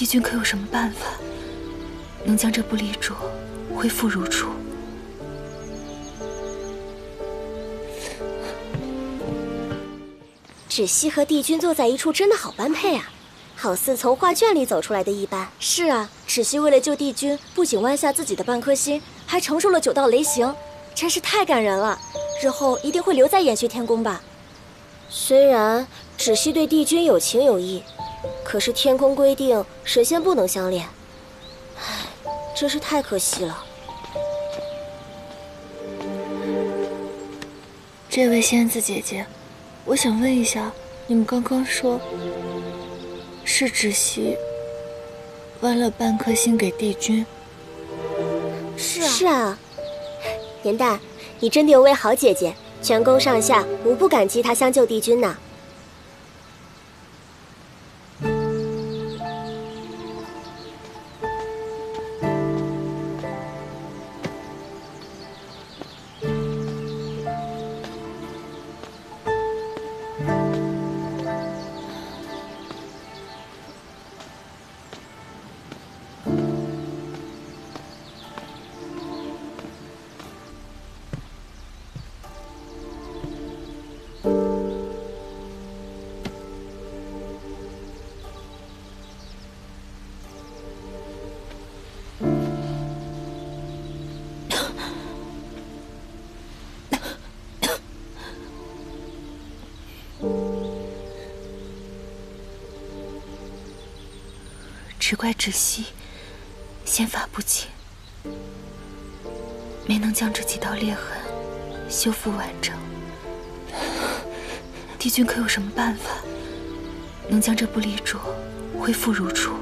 帝君可有什么办法，能将这不离浊恢复如初？芷溪和帝君坐在一处，真的好般配啊，好似从画卷里走出来的一般。是啊，芷溪为了救帝君，不仅弯下自己的半颗心，还承受了9道雷刑，真是太感人了。日后一定会留在延续天宫吧。虽然芷溪对帝君有情有义，可是天宫规定神仙不能相恋，唉，真是太可惜了。这位仙子姐姐，我想问一下，你们刚刚说是芷溪弯了半颗心给帝君？是啊，是啊，年代，你真的有位好姐姐，全宫上下无不感激她相救帝君呢。 只怪芷溪仙法不精，没能将这几道裂痕修复完整。帝君可有什么办法，能将这不离浊恢复如初？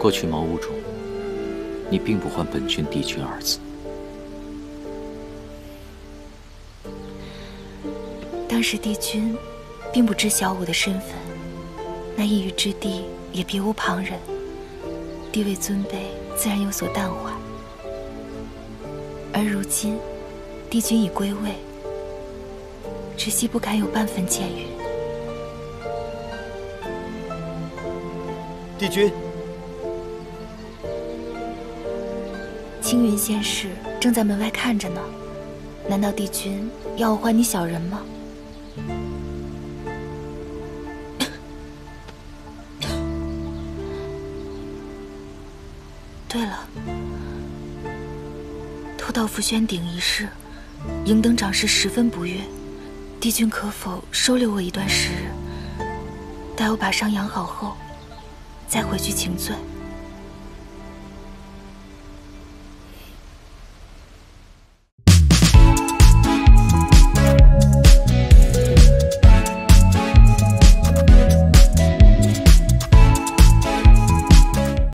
过去茅屋中， 你并不唤本君“帝君”二字，当时帝君并不知晓我的身份，那一隅之地也别无旁人，地位尊卑自然有所淡化。而如今，帝君已归位，芷溪不敢有半分僭越。帝君。 青云仙士正在门外看着呢，难道帝君要我唤你小人吗？对了，偷盗符宣鼎一事，营等掌事十分不悦，帝君可否收留我一段时日？待我把伤养好后，再回去请罪。